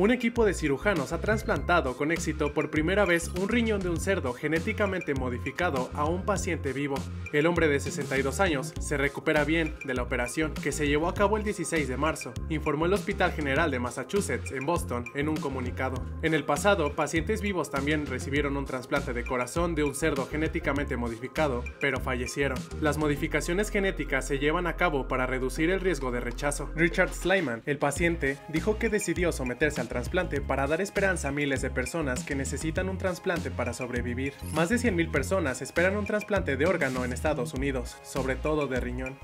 Un equipo de cirujanos ha trasplantado con éxito por primera vez un riñón de un cerdo genéticamente modificado a un paciente vivo. El hombre de 62 años se recupera bien de la operación que se llevó a cabo el 16 de marzo, informó el Hospital General de Massachusetts en Boston en un comunicado. En el pasado, pacientes vivos también recibieron un trasplante de corazón de un cerdo genéticamente modificado, pero fallecieron. Las modificaciones genéticas se llevan a cabo para reducir el riesgo de rechazo. Richard Sliman, el paciente, dijo que decidió someterse al trasplante para dar esperanza a miles de personas que necesitan un trasplante para sobrevivir. Más de 100,000 personas esperan un trasplante de órgano en Estados Unidos, sobre todo de riñón.